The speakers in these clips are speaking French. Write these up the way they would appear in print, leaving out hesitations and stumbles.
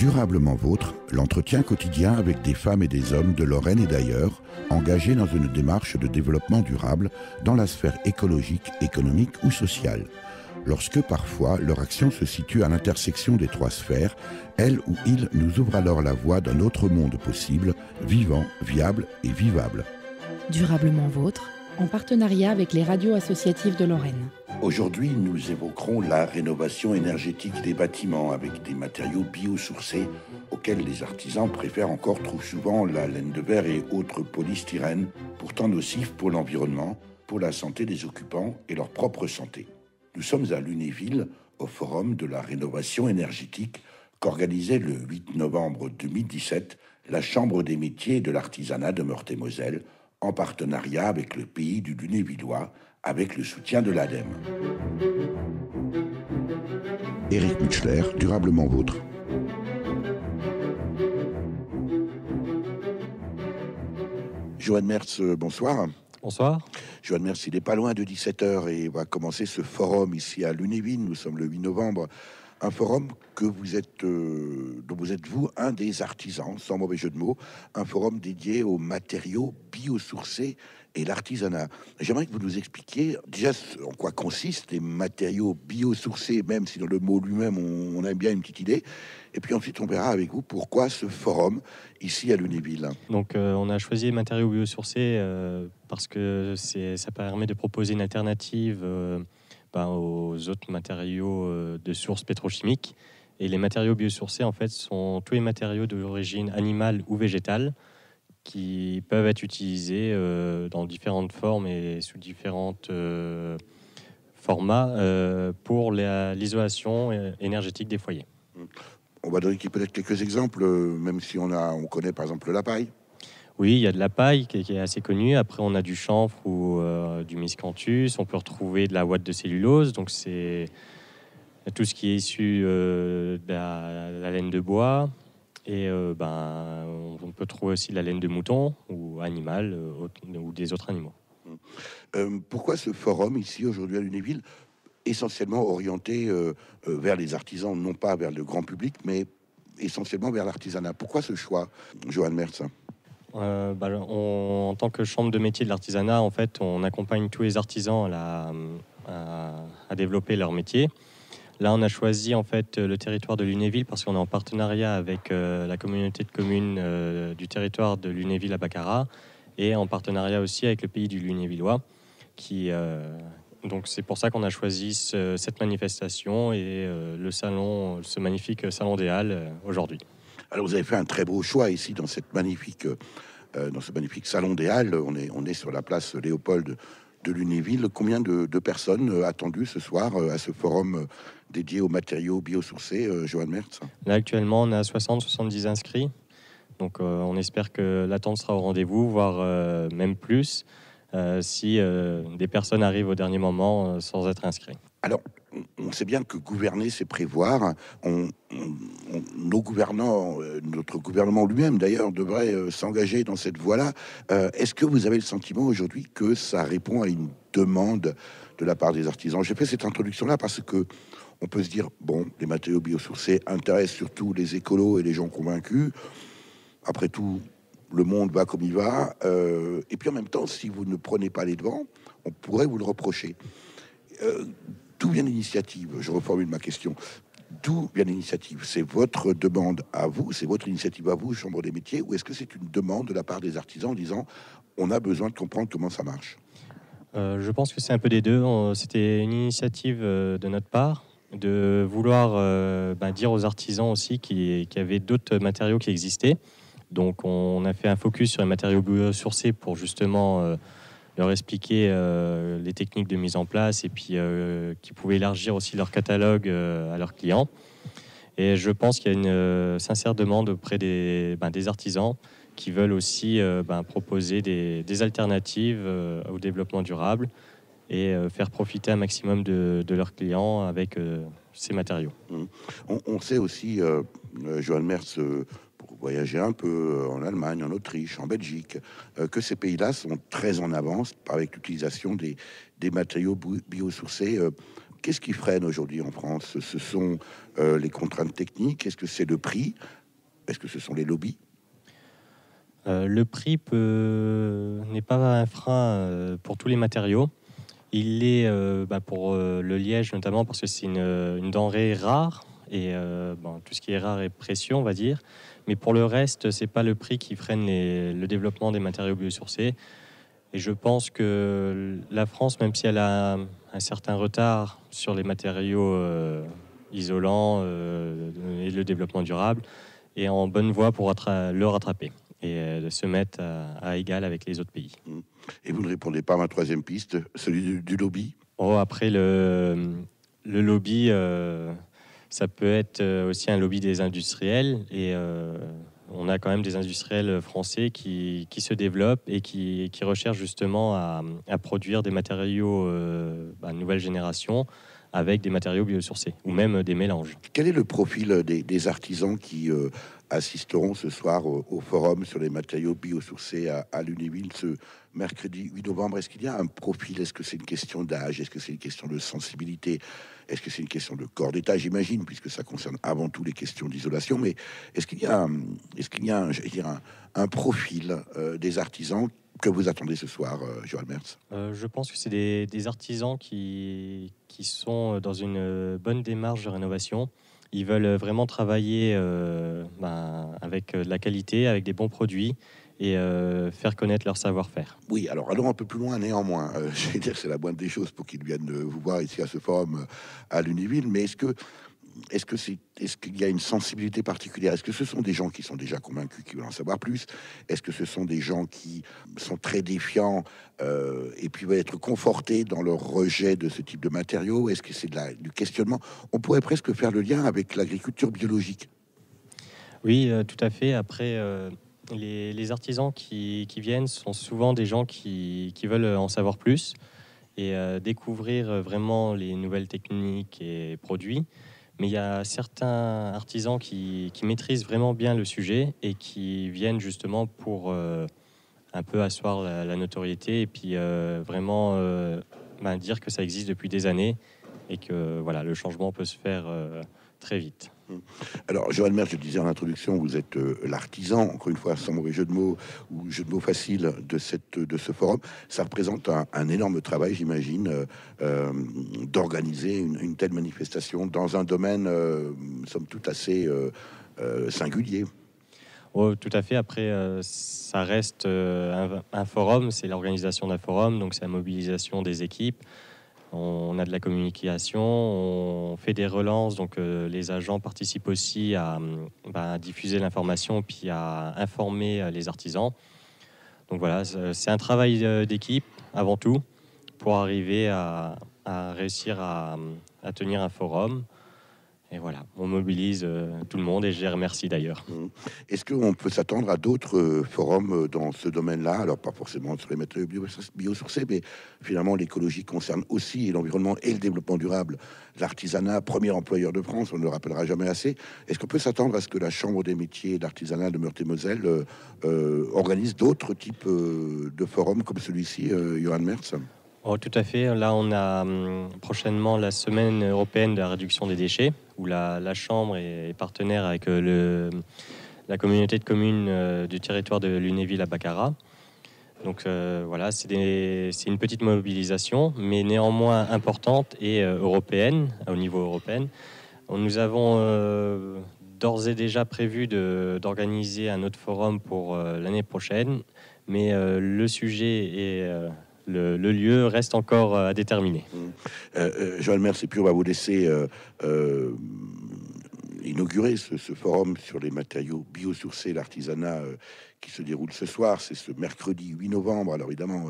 Durablement vôtre, l'entretien quotidien avec des femmes et des hommes de Lorraine et d'ailleurs, engagés dans une démarche de développement durable dans la sphère écologique, économique ou sociale. Lorsque parfois leur action se situe à l'intersection des trois sphères, elle ou il nous ouvre alors la voie d'un autre monde possible, vivant, viable et vivable. Durablement vôtre, en partenariat avec les radios associatives de Lorraine. Aujourd'hui, nous évoquerons la rénovation énergétique des bâtiments avec des matériaux biosourcés auxquels les artisans préfèrent encore trop souvent la laine de verre et autres polystyrènes, pourtant nocifs pour l'environnement, pour la santé des occupants et leur propre santé. Nous sommes à Lunéville, au Forum de la rénovation énergétique qu'organisait le 8 novembre 2017 la Chambre des métiers de l'artisanat de Meurthe-et-Moselle en partenariat avec le Pays du Lunévillois, avec le soutien de l'ADEME. Éric Mutschler, Durablement vôtre. Joëlle Merz, bonsoir. Bonsoir. Joëlle Merz, il n'est pas loin de 17h et va commencer ce forum ici à Lunéville. Nous sommes le 8 novembre. Un forum que vous êtes, dont vous êtes un des artisans, sans mauvais jeu de mots. Un forum dédié aux matériaux biosourcés et l'artisanat. J'aimerais que vous nous expliquiez déjà en quoi consistent les matériaux biosourcés, même si dans le mot lui-même on aime bien une petite idée. Et puis ensuite on verra avec vous pourquoi ce forum ici à Lunéville. Donc on a choisi les matériaux biosourcés parce que ça permet de proposer une alternative aux autres matériaux de sources pétrochimiques. Et les matériaux biosourcés en fait sont tous les matériaux d'origine animale ou végétale qui peuvent être utilisés dans différentes formes et sous différents formats pour l'isolation énergétique des foyers. On va donner peut-être quelques exemples, même si on connaît par exemple la paille. Oui, il y a de la paille qui est assez connue. Après, on a du chanvre ou du miscanthus. On peut retrouver de la ouate de cellulose. Donc, c'est tout ce qui est issu de la laine de bois. Et on peut trouver aussi la laine de mouton ou animal ou des autres animaux. Pourquoi ce forum ici aujourd'hui à Lunéville, essentiellement orienté vers les artisans, non pas vers le grand public, mais essentiellement vers l'artisanat? Pourquoi ce choix, Joëlle Merz? En tant que chambre de métier de l'artisanat, en fait, on accompagne tous les artisans à développer leur métier. Là, on a choisi en fait le territoire de Lunéville parce qu'on est en partenariat avec la communauté de communes du territoire de Lunéville à Baccarat et en partenariat aussi avec le Pays du Lunévillois. Donc c'est pour ça qu'on a choisi cette manifestation et ce magnifique salon des Halles aujourd'hui. Alors vous avez fait un très beau choix ici dans cette magnifique, dans ce magnifique salon des Halles. On est sur la place Léopold de Lunéville. Combien de personnes attendues ce soir à ce forum dédié aux matériaux biosourcés, Joëlle Merz? Là, actuellement, on a 70 inscrits. Donc, on espère que l'attente sera au rendez-vous, voire même plus, si des personnes arrivent au dernier moment sans être inscrits. Alors, on sait bien que gouverner, c'est prévoir. Notre gouvernement lui-même, d'ailleurs, devrait s'engager dans cette voie-là. Est-ce que vous avez le sentiment aujourd'hui que ça répond à une demande de la part des artisans? J'ai fait cette introduction-là parce que on peut se dire, bon, les matériaux biosourcés intéressent surtout les écolos et les gens convaincus. Après tout, le monde va comme il va. Et puis en même temps, si vous ne prenez pas les devants, on pourrait vous le reprocher. D'où vient l'initiative? Je reformule ma question. D'où vient l'initiative? C'est votre demande à vous? C'est votre initiative à vous, Chambre des métiers? Ou est-ce que c'est une demande de la part des artisans en disant on a besoin de comprendre comment ça marche? Je pense que c'est un peu des deux. C'était une initiative de notre part de vouloir dire aux artisans aussi qu'il y avait d'autres matériaux qui existaient. Donc on a fait un focus sur les matériaux biosourcés pour justement leur expliquer les techniques de mise en place et puis qu'ils pouvaient élargir aussi leur catalogue à leurs clients. Et je pense qu'il y a une sincère demande auprès des artisans qui veulent aussi proposer des alternatives au développement durable et faire profiter un maximum de leurs clients avec ces matériaux. On sait aussi, Joëlle Merz, pour voyager un peu en Allemagne, en Autriche, en Belgique, que ces pays-là sont très en avance avec l'utilisation des matériaux biosourcés Qu'est-ce qui freine aujourd'hui en France? Ce sont les contraintes techniques? Est-ce que c'est le prix? Est-ce que ce sont les lobbies? Le prix n'est pas un frein pour tous les matériaux. Il est pour le liège notamment parce que c'est une denrée rare et tout ce qui est rare est précieux, on va dire. Mais pour le reste, c'est pas le prix qui freine le développement des matériaux biosourcés. Et je pense que la France, même si elle a un certain retard sur les matériaux isolants et le développement durable, est en bonne voie pour le rattraper et se mettre à égal avec les autres pays. Et vous ne répondez pas à ma troisième piste, celui du lobby? Après, le lobby, ça peut être aussi un lobby des industriels. Et on a quand même des industriels français qui se développent et qui recherchent justement à produire des matériaux nouvelle génération avec des matériaux biosourcés ou même des mélanges. Quel est le profil des artisans qui assisteront ce soir au forum sur les matériaux biosourcés à Lunéville ce mercredi 8 novembre? Est-ce qu'il y a un profil? Est-ce que c'est une question d'âge? Est-ce que c'est une question de sensibilité? Est-ce que c'est une question de corps d'État, j'imagine, puisque ça concerne avant tout les questions d'isolation? Mais est-ce qu'il y a un profil des artisans que vous attendez ce soir, Joëlle Merz? Je pense que c'est des artisans qui sont dans une bonne démarche de rénovation. Ils veulent vraiment travailler avec de la qualité, avec des bons produits et faire connaître leur savoir-faire. Oui, alors allons un peu plus loin néanmoins. Je vais dire que c'est la moindre des choses pour qu'ils viennent vous voir ici à ce forum à Lunéville. Mais est-ce qu'il y a une sensibilité particulière? Est-ce que ce sont des gens qui sont déjà convaincus, qui veulent en savoir plus? Est-ce que ce sont des gens qui sont très défiants et puis veulent être confortés dans leur rejet de ce type de matériaux? Est-ce que c'est du questionnement? On pourrait presque faire le lien avec l'agriculture biologique. Oui, tout à fait. Après, les artisans qui viennent sont souvent des gens qui veulent en savoir plus et découvrir vraiment les nouvelles techniques et produits. Mais il y a certains artisans qui maîtrisent vraiment bien le sujet et qui viennent justement pour un peu asseoir la notoriété et puis vraiment dire que ça existe depuis des années et que voilà, le changement peut se faire très vite. Alors, Joëlle Merz, je le disais en introduction, vous êtes l'artisan, encore une fois, sans mauvais jeu de mots, ou jeu de mots facile de ce forum. Ça représente un énorme travail, j'imagine, d'organiser une telle manifestation dans un domaine, somme toute, assez singulier. Oh, tout à fait. Après, ça reste un forum, c'est l'organisation d'un forum, donc c'est la mobilisation des équipes. On a de la communication, on fait des relances, donc les agents participent aussi à diffuser l'information puis à informer les artisans. Donc voilà, c'est un travail d'équipe avant tout pour arriver à réussir à tenir un forum. Et voilà, on mobilise tout le monde et je les remercie d'ailleurs. Est-ce qu'on peut s'attendre à d'autres forums dans ce domaine-là? Alors pas forcément sur les matériaux biosourcés, mais finalement l'écologie concerne aussi l'environnement et le développement durable. L'artisanat, premier employeur de France, on ne le rappellera jamais assez. Est-ce qu'on peut s'attendre à ce que la Chambre des métiers de l'artisanat de Meurthe-et-Moselle organise d'autres types de forums comme celui-ci, Joëlle Merz? Oh, tout à fait. Là, on a prochainement la semaine européenne de la réduction des déchets, où la Chambre est partenaire avec la communauté de communes du territoire de Lunéville à Baccarat. Donc voilà, c'est une petite mobilisation, mais néanmoins importante et européenne, au niveau européen. Nous avons d'ores et déjà prévu d'organiser un autre forum pour l'année prochaine, mais le sujet est... Le lieu reste encore à déterminer. Joëlle Merz, et puis on va vous laisser inaugurer ce forum sur les matériaux biosourcés, l'artisanat qui se déroule ce soir. C'est ce mercredi 8 novembre. Alors évidemment,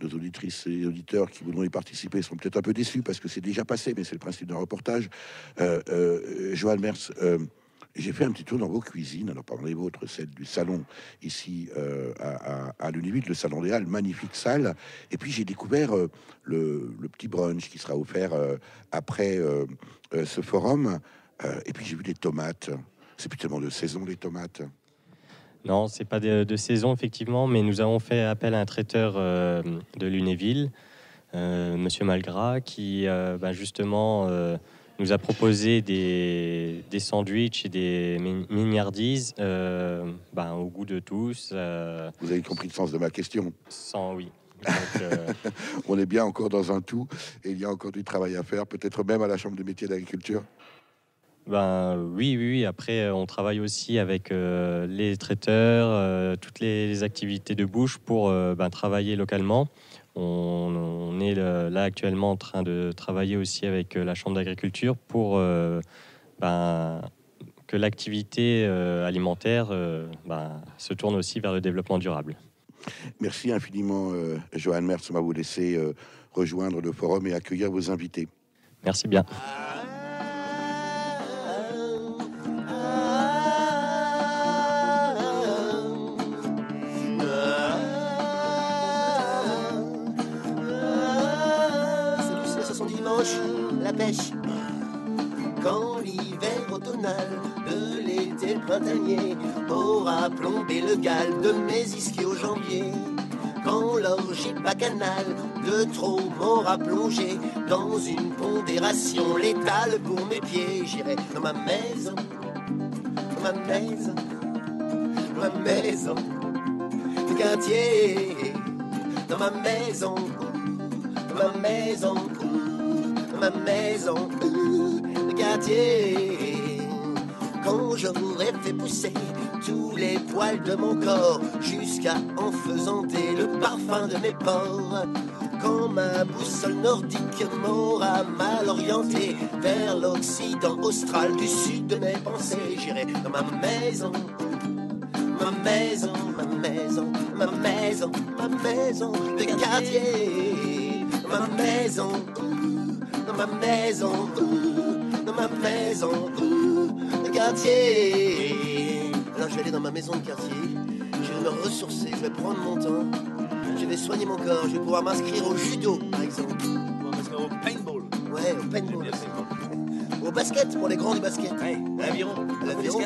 nos auditrices et auditeurs qui voudront y participer sont peut-être un peu déçus parce que c'est déjà passé, mais c'est le principe d'un reportage. Joëlle Merz, j'ai fait un petit tour dans vos cuisines, alors parmi les vôtres, celle du salon ici à Lunéville, le salon des Halles, magnifique salle. Et puis j'ai découvert le petit brunch qui sera offert après ce forum. Et puis j'ai vu des tomates. C'est plus tellement de saison, les tomates. Non, c'est pas de saison, effectivement, mais nous avons fait appel à un traiteur de Lunéville Monsieur Malgras, qui justement nous a proposé des sandwichs et des mignardises au goût de tous. Vous avez compris le sens de ma question. Oui. Donc, on est bien encore dans un tout et il y a encore du travail à faire, peut-être même à la Chambre des métiers d'agriculture. Oui. Après, on travaille aussi avec les traiteurs, toutes les activités de bouche pour travailler localement. On est là actuellement en train de travailler aussi avec la Chambre d'agriculture pour que l'activité alimentaire se tourne aussi vers le développement durable. Merci infiniment, Joëlle Merz. On va vous laisser rejoindre le forum et accueillir vos invités. Merci bien. La pêche, quand l'hiver automnal de l'été printanier aura plombé le gal de mes ischio-jambiers, quand l'orgie bacchanale de trop m'aura plongé dans une pondération létale pour mes pieds, j'irai dans ma maison, ma maison, ma maison du quartier, dans ma maison, ma maison. Ma maison, le quartier. Quand j'aurais fait pousser tous les poils de mon corps jusqu'à enfaisanter le parfum de mes pores, quand ma boussole nordique m'aura mal orienté vers l'occident austral du sud de mes pensées, j'irai dans ma maison, ma maison, ma maison, ma maison, ma maison, le quartier, ma maison. Dans ma maison, dans ma maison de quartier. Alors je vais aller dans ma maison de quartier, je vais me ressourcer, je vais prendre mon temps, je vais soigner mon corps, je vais pouvoir m'inscrire au judo par exemple. Ou m'inscrire au paintball. Ouais, au paintball. Au basket, pour les grands du basket. Ouais, à l'aviron. À l'aviron.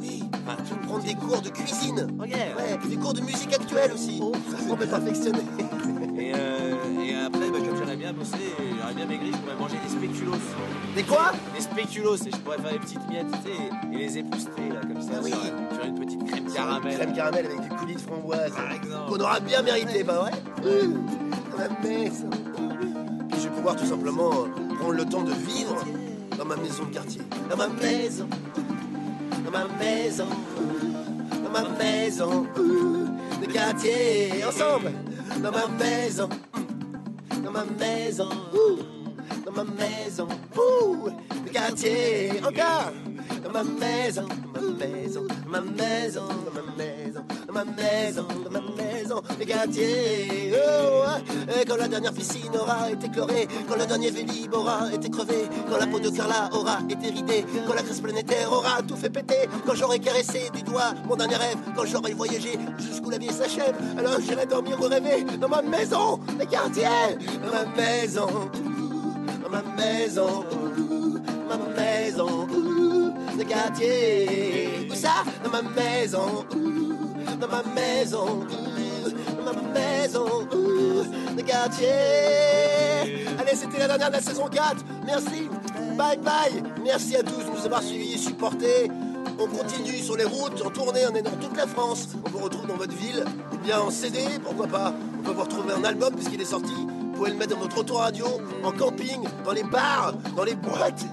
Oui, je vais prendre des cours de cuisine. Oh yeah. Ouais, des cours de musique actuelle aussi. Oh, ça pour me perfectionner. J'aurais bien maigri, je pourrais manger des spéculoos. Des quoi? Des spéculoos, et je pourrais faire des petites miettes et les épousseter là comme ça. Oui. Sur une petite crème caramel. Crème caramel avec des coulis de framboise. Par exemple. Qu'on aura bien mérité, pas vrai? Ma maison. Puis je vais pouvoir tout simplement prendre le temps de vivre dans ma maison de quartier. Dans ma maison. Dans ma maison. Dans ma maison. De quartier. Ensemble. Dans ma maison. Dans ma maison, dans ma maison, le quartier, encore, dans ma maison, ma maison, ma maison, ma maison, ma maison, ma maison, le quartier. Et quand la dernière piscine aura été chlorée, quand le dernier Vélib aura été crevé, quand la peau de Carla aura été ridée, quand la crise planétaire aura tout fait péter, quand j'aurai caressé du doigt mon dernier rêve, quand j'aurai voyagé jusqu'où la vie s'achève, alors j'irai dormir ou rêver dans ma maison, le quartier, dans ma maison, dans ma maison, ma maison, le quartier. Où ça? Dans ma maison, dans ma maison, dans ma maison, le quartier. Allez, c'était la dernière de la saison 4. Merci. Bye bye. Merci à tous de nous avoir suivis et supportés. On continue sur les routes, en tournée, on est dans toute la France. On vous retrouve dans votre ville, ou bien en CD, pourquoi pas. On peut vous retrouver en album puisqu'il est sorti. Vous pouvez le mettre dans votre autoradio, en camping, dans les bars, dans les boîtes,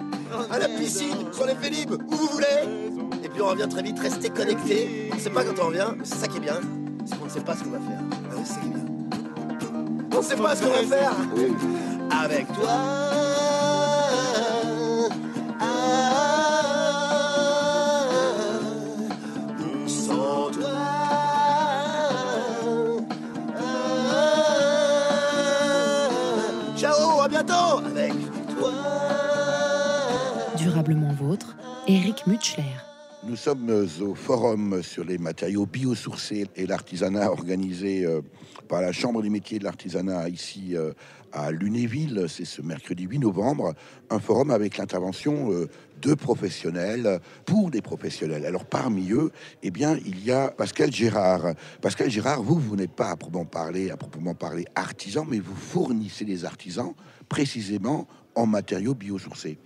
à la piscine, sur les Vélib, où vous voulez. Et puis on revient très vite, restez connectés. On ne sait pas quand on revient, mais c'est ça qui est bien. C'est qu'on ne sait pas ce qu'on va faire. Ah oui, c'est bien. On ne sait pas ce qu'on va faire. Avec toi, sans toi, ciao, à bientôt. Avec toi. Durablement vôtre, Éric Mutschler. Nous sommes au forum sur les matériaux biosourcés et l'artisanat organisé par la Chambre des métiers de l'artisanat ici à Lunéville. C'est ce mercredi 8 novembre, un forum avec l'intervention de professionnels pour des professionnels. Alors parmi eux, eh bien, il y a Pascal Gérard. Pascal Gérard, vous n'êtes pas à proprement parler artisan, mais vous fournissez les artisans précisément en matériaux biosourcés.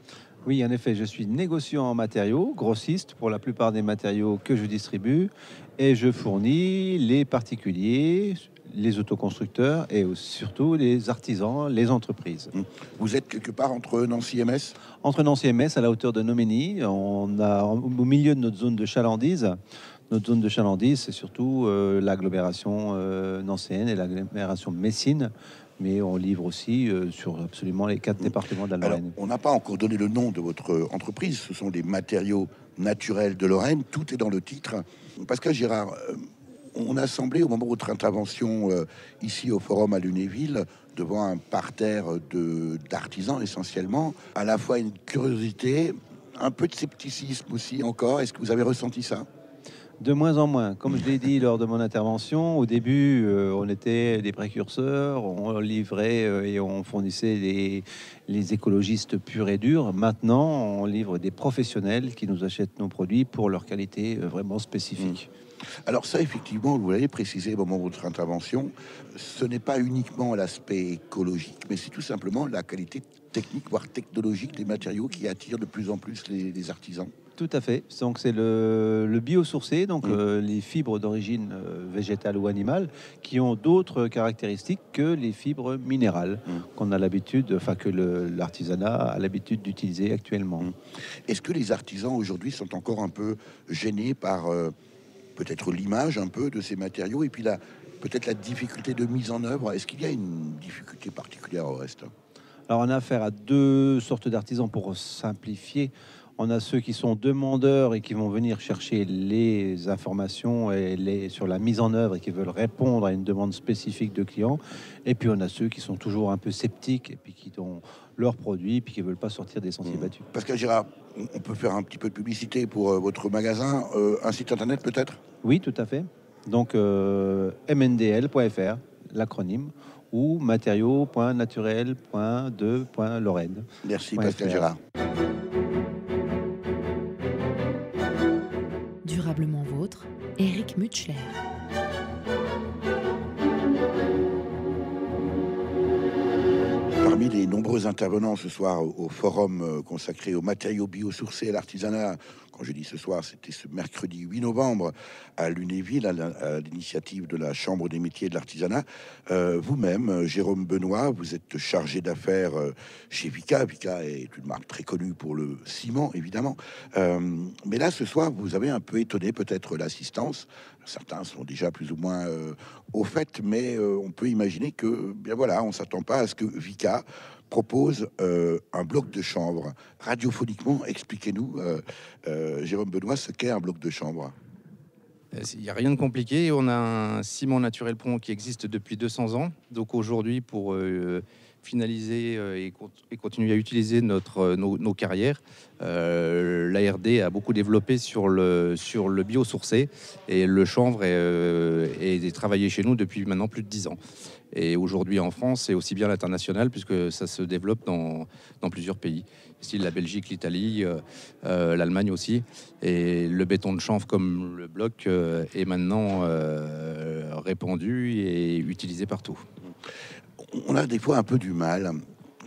Oui, en effet, je suis négociant en matériaux, grossiste pour la plupart des matériaux que je distribue, et je fournis les particuliers, les autoconstructeurs et surtout les artisans, les entreprises. Vous êtes quelque part entre Nancy et Metz ? Entre Nancy et Metz, à la hauteur de Nomeny. On a au milieu de notre zone de chalandise. Notre zone de chalandise, c'est surtout l'agglomération nancéenne et l'agglomération messine. Mais on livre aussi sur absolument les 4 départements de la Lorraine. Alors, on n'a pas encore donné le nom de votre entreprise. Ce sont des matériaux naturels de Lorraine. Tout est dans le titre. Pascal Gérard, on a semblé, au moment de votre intervention ici au Forum à Lunéville, devant un parterre d'artisans essentiellement, à la fois une curiosité, un peu de scepticisme aussi encore. Est-ce que vous avez ressenti ça ? De moins en moins. Comme je l'ai dit lors de mon intervention, au début, on était des précurseurs, on livrait et on fournissait les écologistes purs et durs. Maintenant, on livre des professionnels qui nous achètent nos produits pour leur qualité vraiment spécifique. Alors ça, effectivement, vous l'avez précisé au moment de votre intervention, ce n'est pas uniquement l'aspect écologique, mais c'est tout simplement la qualité technique, voire technologique des matériaux qui attirent de plus en plus les artisans. Tout à fait. Donc c'est le biosourcé, donc les fibres d'origine végétale ou animale, qui ont d'autres caractéristiques que les fibres minérales qu'on a l'habitude, enfin que l'artisanat a l'habitude d'utiliser actuellement. Est-ce que les artisans aujourd'hui sont encore un peu gênés par peut-être l'image un peu de ces matériaux et puis peut-être la difficulté de mise en œuvre? Est-ce qu'il y a une difficulté particulière au reste? Alors on a affaire à deux sortes d'artisans pour simplifier. On a ceux qui sont demandeurs et qui vont venir chercher les informations et sur la mise en œuvre et qui veulent répondre à une demande spécifique de clients. Et puis on a ceux qui sont toujours un peu sceptiques et puis qui ont leurs produits et puis qui ne veulent pas sortir des sentiers battus. Pascal Gérard, on peut faire un petit peu de publicité pour votre magasin, un site internet peut-être ? Oui, tout à fait. Donc mndl.fr, l'acronyme, ou matériaux.naturel.de.lorraine. Merci Pascal Gérard. Durablement vôtre, Éric Mutschler. Parmi les nombreux intervenants ce soir au forum consacré aux matériaux biosourcés et à l'artisanat, quand je dis ce soir, c'était ce mercredi 8 novembre à Lunéville, à l'initiative de la Chambre des métiers de l'artisanat. Vous-même, Jérôme Benoît, vous êtes chargé d'affaires chez Vika. Vika est une marque très connue pour le ciment, évidemment. Mais là, ce soir, vous avez un peu étonné peut-être l'assistance. Certains sont déjà plus ou moins au fait, mais on peut imaginer que, bien voilà, on ne s'attend pas à ce que Vika propose un bloc de chambre. Radiophoniquement, expliquez-nous, Jérôme Benoît, ce qu'est un bloc de chambre. Il n'y a rien de compliqué. On a un ciment naturel prompt qui existe depuis 200 ans. Donc aujourd'hui, pour finaliser et continuer à utiliser nos carrières, l'ARD a beaucoup développé sur le biosourcé. Et le chanvre est travaillé chez nous depuis maintenant plus de 10 ans. Et aujourd'hui en France, et aussi bien à l'international, puisque ça se développe dans plusieurs pays. Ici, la Belgique, l'Italie, l'Allemagne aussi. Et le béton de chanvre comme le bloc est maintenant répandu et utilisé partout. On a des fois un peu du mal,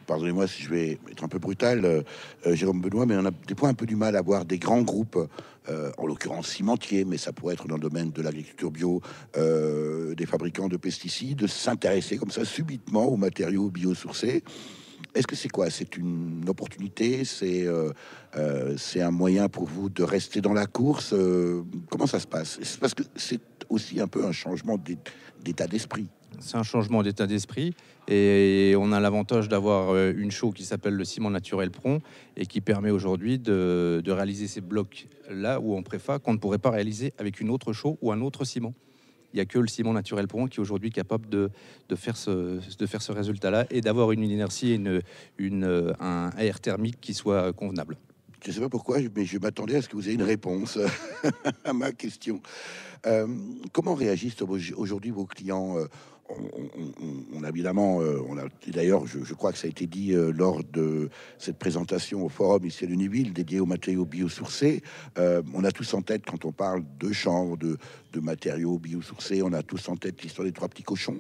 pardonnez-moi si je vais être un peu brutal, Jérôme Benoît, mais on a des fois un peu du mal à voir des grands groupes, en l'occurrence cimentiers, mais ça pourrait être dans le domaine de l'agriculture bio, des fabricants de pesticides, s'intéresser comme ça subitement aux matériaux biosourcés. Est-ce que c'est quoi? C'est une opportunité? C'est un moyen pour vous de rester dans la course? Comment ça se passe? C'est parce que c'est aussi un peu un changement d'état d'esprit. C'est un changement d'état d'esprit et on a l'avantage d'avoir une chaux qui s'appelle le ciment naturel prompt et qui permet aujourd'hui de réaliser ces blocs-là où on préfa qu'on ne pourrait pas réaliser avec une autre chaux ou un autre ciment. Il n'y a que le ciment naturel prompt qui est aujourd'hui capable de faire ce résultat-là et d'avoir une inertie et un air thermique qui soit convenable. Je ne sais pas pourquoi, mais je m'attendais à ce que vous ayez une réponse à ma question. Comment réagissent aujourd'hui vos clients? On a évidemment, d'ailleurs, je crois que ça a été dit lors de cette présentation au forum ici à Lunéville, dédié aux matériaux biosourcés. On a tous en tête, quand on parle de chanvre, de matériaux biosourcés, on a tous en tête l'histoire des trois petits cochons.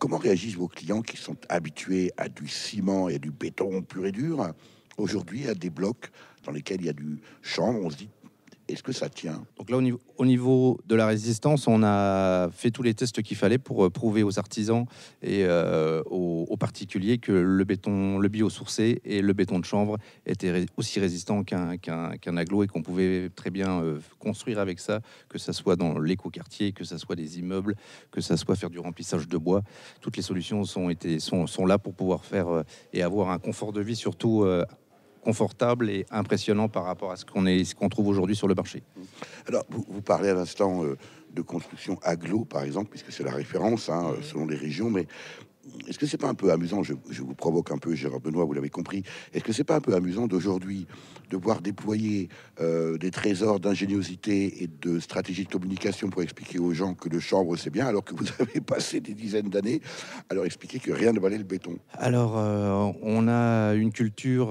Comment réagissent vos clients qui sont habitués à du ciment et à du béton pur et dur, aujourd'hui à des blocs dans lesquels il y a du chanvre? On se dit, est-ce que ça tient? Donc là, au niveau de la résistance, on a fait tous les tests qu'il fallait pour prouver aux artisans et aux particuliers que le béton, le biosourcé et le béton de chanvre étaient aussi résistants qu'un agglo et qu'on pouvait très bien construire avec ça, que ça soit dans l'écoquartier, que ça soit des immeubles, que ça soit faire du remplissage de bois. Toutes les solutions sont là pour pouvoir faire et avoir un confort de vie surtout confortable et impressionnant par rapport à ce qu'on trouve aujourd'hui sur le marché. Alors, vous parlez à l'instant de construction agglo, par exemple, puisque c'est la référence hein, selon les régions, mais est-ce que c'est pas un peu amusant, je vous provoque un peu, Gérard Benoît, vous l'avez compris, est-ce que c'est pas un peu amusant d'aujourd'hui de voir déployer des trésors d'ingéniosité et de stratégie de communication pour expliquer aux gens que le chanvre c'est bien, alors que vous avez passé des dizaines d'années à leur expliquer que rien ne valait le béton? Alors, on a une culture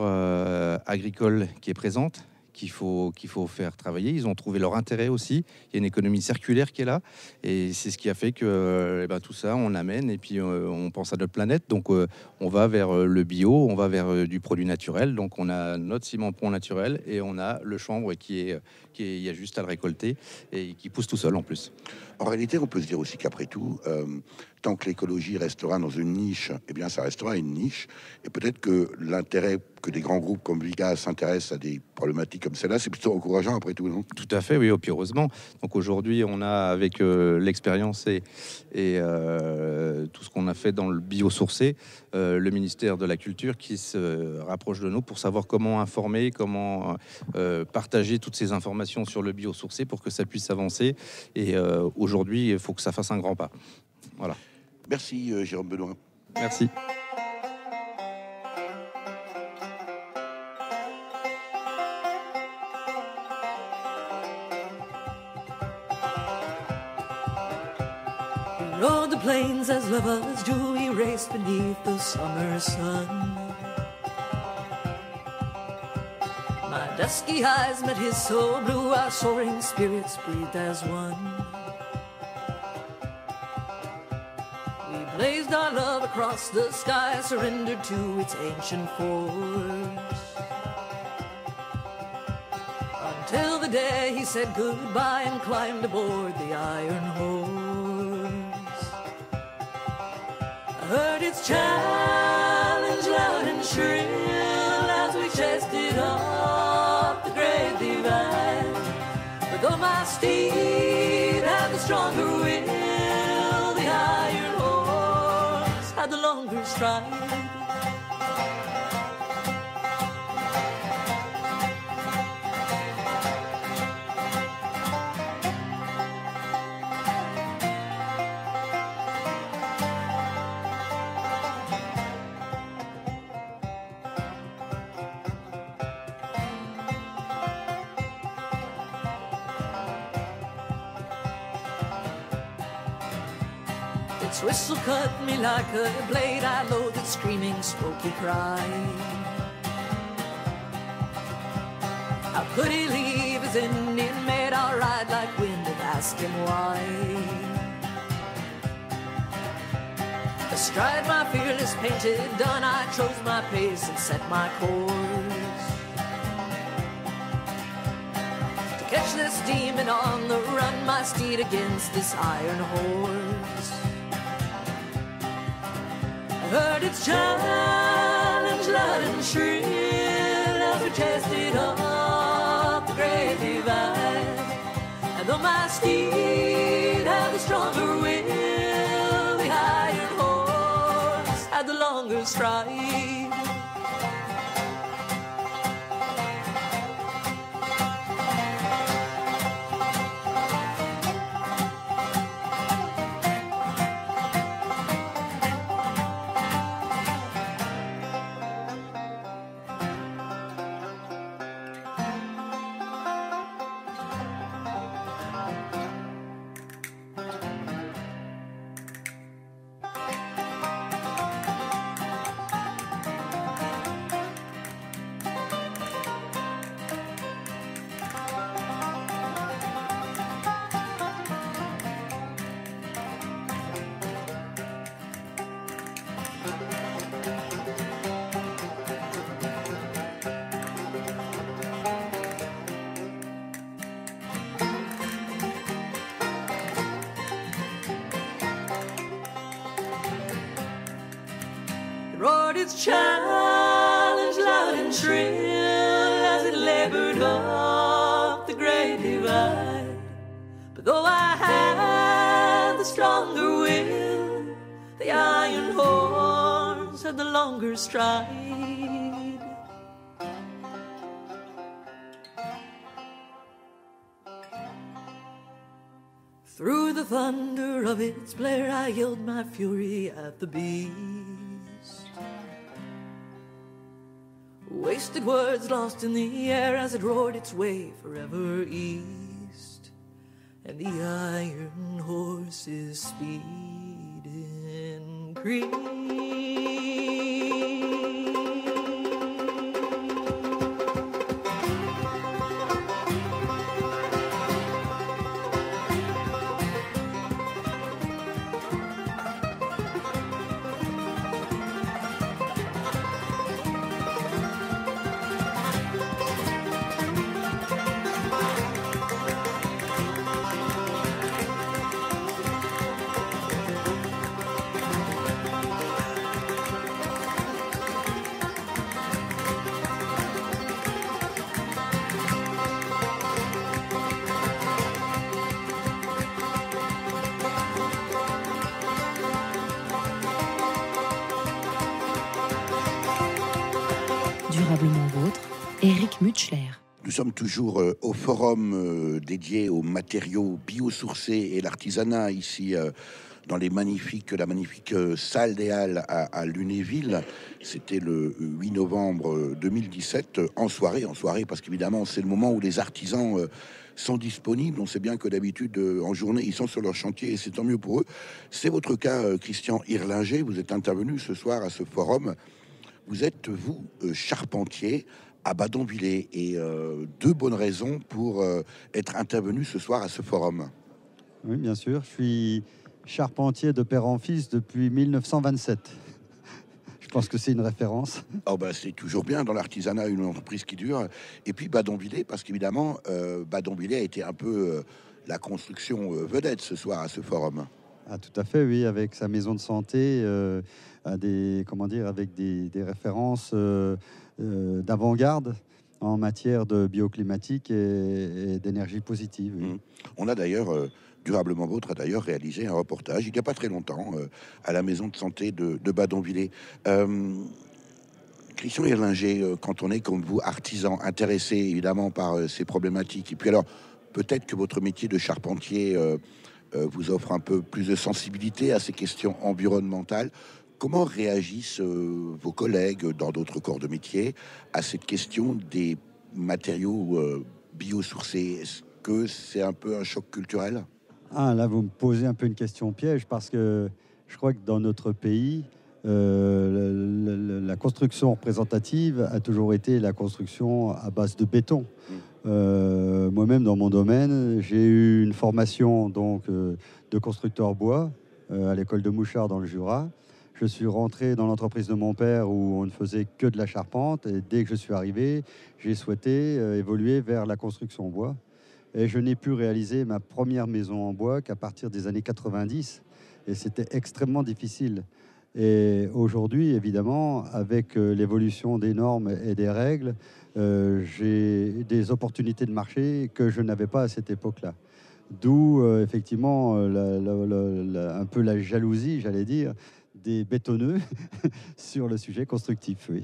agricole qui est présente, qu'il faut faire travailler. Ils ont trouvé leur intérêt aussi. Il y a une économie circulaire qui est là. Et c'est ce qui a fait que tout ça, on l'amène et puis on pense à notre planète. Donc on va vers le bio, on va vers du produit naturel. Donc on a notre ciment pont naturel et on a le chanvre qui est il y a juste à le récolter et qui pousse tout seul en plus. En réalité, on peut se dire aussi qu'après tout, tant que l'écologie restera dans une niche, eh bien ça restera une niche. Et peut-être que l'intérêt que des grands groupes comme Vika s'intéressent à des problématiques comme celle-là, c'est plutôt encourageant après tout, non? Tout à fait, oui, heureusement. Donc aujourd'hui, on a, avec l'expérience et tout ce qu'on a fait dans le biosourcé, le ministère de la Culture qui se rapproche de nous pour savoir comment informer, comment partager toutes ces informations sur le biosourcé pour que ça puisse avancer. Et aujourd'hui, il faut que ça fasse un grand pas. Voilà. Merci Jérôme Benoît. Merci. O'er the plains as lovers do we race beneath the summer sun. My dusky eyes met his soul blue, our soaring spirits breathed as one. Blazed our love across the sky, surrendered to its ancient force. Until the day he said goodbye and climbed aboard the iron horse. I heard its challenge loud and shrill as we chased it up the great divide. But though my steed had the stronger will, the longer stride. Its whistle cut me like a blade, I loathed screaming, spoke he cried. How could he leave his Indian maid? I'll ride like wind and ask him why. Astride my fearless painted dun, I chose my pace and set my course. To catch this demon on the run, my steed against this iron horse. Heard its challenge loud and shrill as we chased it up the great divide. And though my steed had the stronger will, the iron horse had the longer stride. its challenge, loud and shrill, as it labored up the great divide. But though I had the stronger will, the iron horns had the longer stride. Through the thunder of its blare, I yelled my fury at the beast. Wasted words lost in the air as it roared its way forever east. And the iron horse's speed increased. Durablement vôtre, Éric Mutschler. Nous sommes toujours au forum dédié aux matériaux biosourcés et l'artisanat ici dans la magnifique salle des Halles à Lunéville. C'était le 8 novembre 2017, en soirée, parce qu'évidemment c'est le moment où les artisans sont disponibles. On sait bien que d'habitude, en journée, ils sont sur leur chantier et c'est tant mieux pour eux. C'est votre cas, Christian Irlinger, vous êtes intervenu ce soir à ce forum. Vous êtes, vous, charpentier à Badonviller et deux bonnes raisons pour être intervenu ce soir à ce forum. Oui, bien sûr. Je suis charpentier de père en fils depuis 1927. Je pense que c'est une référence. Oh ben, c'est toujours bien dans l'artisanat, une entreprise qui dure. Et puis Badonviller, parce qu'évidemment, Badonviller a été un peu la construction vedette ce soir à ce forum. Ah, tout à fait, oui, avec sa maison de santé, avec des références d'avant-garde en matière de bioclimatique et d'énergie positive. Oui. Mmh. On a d'ailleurs, Durablement vôtre a d'ailleurs réalisé un reportage, il n'y a pas très longtemps, à la maison de santé de Badonviller. Christian Irlinger, quand on est comme vous, artisan, intéressé évidemment par ces problématiques, et puis alors, peut-être que votre métier de charpentier... vous offre un peu plus de sensibilité à ces questions environnementales. Comment réagissent vos collègues dans d'autres corps de métier à cette question des matériaux biosourcés? Est-ce que c'est un peu un choc culturel? Ah, là, vous me posez un peu une question piège, parce que je crois que dans notre pays, la construction représentative a toujours été la construction à base de béton. Moi-même, dans mon domaine, j'ai eu une formation donc, de constructeur bois à l'école de Mouchard dans le Jura. Je suis rentré dans l'entreprise de mon père où on ne faisait que de la charpente. Et dès que je suis arrivé, j'ai souhaité évoluer vers la construction en bois. Et je n'ai pu réaliser ma première maison en bois qu'à partir des années 90. Et c'était extrêmement difficile. Et aujourd'hui, évidemment, avec l'évolution des normes et des règles, j'ai des opportunités de marché que je n'avais pas à cette époque-là. D'où, effectivement, un peu la jalousie, j'allais dire, des bétonneux sur le sujet constructif, oui.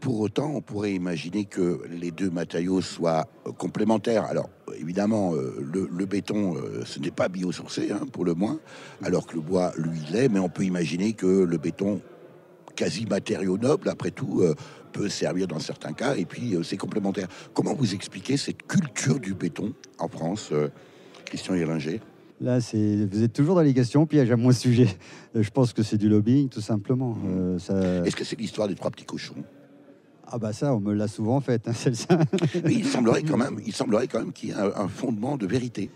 Pour autant, on pourrait imaginer que les deux matériaux soient complémentaires. Alors, évidemment, le béton, ce n'est pas biosourcé, hein, pour le moins, alors que le bois, lui, l'est. Mais on peut imaginer que le béton, quasi matériau noble, après tout, peut servir dans certains cas. Et puis, c'est complémentaire. Comment vous expliquez cette culture du béton en France, Christian Irlinger? Là, vous êtes toujours dans les questions pièges à mon sujet. Je pense que c'est du lobbying, tout simplement. Est-ce que c'est l'histoire des trois petits cochons? Ah bah ça, on me l'a souvent faite, hein, celle-là. Mais il semblerait quand même qu'il y ait un fondement de vérité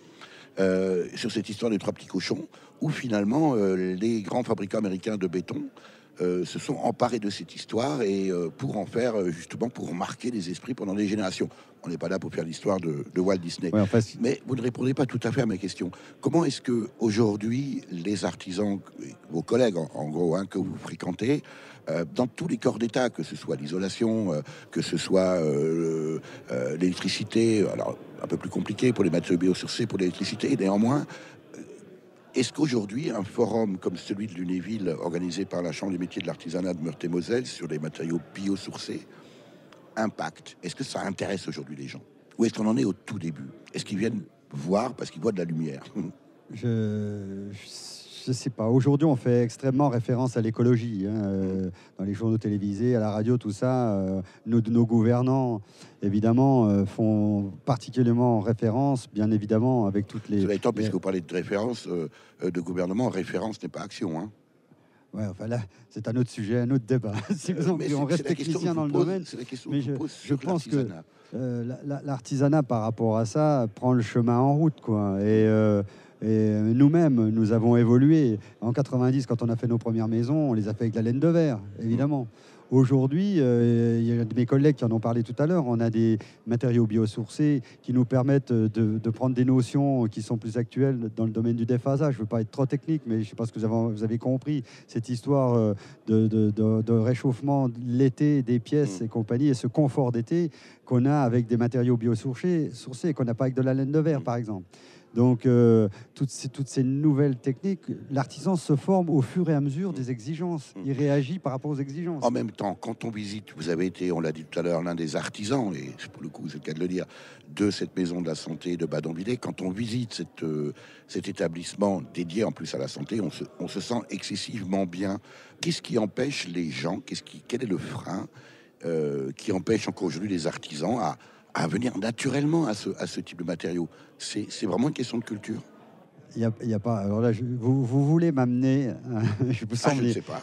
sur cette histoire des trois petits cochons, où finalement les grands fabricants américains de béton se sont emparés de cette histoire et pour en faire, justement, pour marquer les esprits pendant des générations. On n'est pas là pour faire l'histoire de Walt Disney. Ouais, en fait, mais vous ne répondez pas tout à fait à ma question. Comment est-ce que aujourd'hui les artisans, vos collègues en gros, hein, que vous fréquentez, dans tous les corps d'État, que ce soit l'isolation, que ce soit l'électricité, alors un peu plus compliqué pour les matériaux biosourcés, pour l'électricité, et néanmoins, est-ce qu'aujourd'hui, un forum comme celui de Lunéville, organisé par la Chambre des métiers de l'artisanat de Meurthe-et-Moselle, sur les matériaux biosourcés, impacte? Est-ce que ça intéresse aujourd'hui les gens? Ou est-ce qu'on en est au tout début? Est-ce qu'ils viennent voir parce qu'ils voient de la lumière? Je sais pas. Aujourd'hui, on fait extrêmement référence à l'écologie, hein, dans les journaux télévisés, à la radio, tout ça. Nos gouvernants, évidemment, font particulièrement référence, bien évidemment, avec toutes les... Cela étant, puisque vous parlez de référence, de gouvernement, référence n'est pas action, hein. Ouais, enfin là, c'est un autre sujet, un autre débat. On reste technicien dans le domaine. Mais je pense que l'artisanat, par rapport à ça, prend le chemin en route, quoi. Et nous-mêmes, nous avons évolué. En 90, quand on a fait nos premières maisons, on les a fait avec de la laine de verre, évidemment. Aujourd'hui, il y a mes collègues qui en ont parlé tout à l'heure, on a des matériaux biosourcés qui nous permettent de prendre des notions qui sont plus actuelles dans le domaine du déphasage. Je ne veux pas être trop technique, mais je pense que vous avez compris cette histoire de réchauffement l'été des pièces et compagnie, et ce confort d'été qu'on a avec des matériaux biosourcés qu'on n'a pas avec de la laine de verre, par exemple. Donc, toutes ces nouvelles techniques, l'artisan se forme au fur et à mesure des exigences. Il réagit par rapport aux exigences. En même temps, quand on visite, vous avez été, on l'a dit tout à l'heure, l'un des artisans, et pour le coup, c'est le cas de le dire, de cette maison de la santé de Badonviller. Quand on visite cet établissement dédié en plus à la santé, on se sent excessivement bien. Qu'est-ce qui empêche les gens, quel est le frein qui empêche encore aujourd'hui les artisans à venir naturellement à ce type de matériaux? C'est vraiment une question de culture. Il y a pas... Alors là, vous voulez m'amener... Je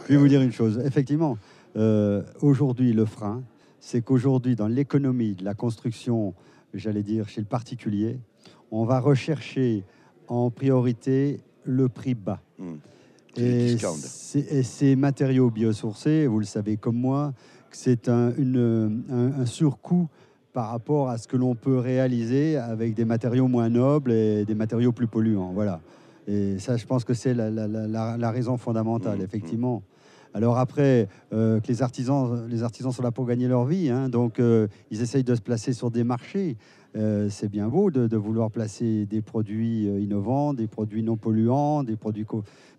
vais vous dire une chose. Effectivement, aujourd'hui, le frein, c'est qu'aujourd'hui, dans l'économie de la construction, j'allais dire, chez le particulier, on va rechercher en priorité le prix bas. Et ces matériaux biosourcés, vous le savez comme moi, c'est un surcoût par rapport à ce que l'on peut réaliser avec des matériaux moins nobles et des matériaux plus polluants. Voilà. Et ça, je pense que c'est la raison fondamentale, effectivement. Alors après, que les artisans sont là pour gagner leur vie, hein, donc ils essayent de se placer sur des marchés. C'est bien beau de vouloir placer des produits innovants, des produits non polluants, des produits...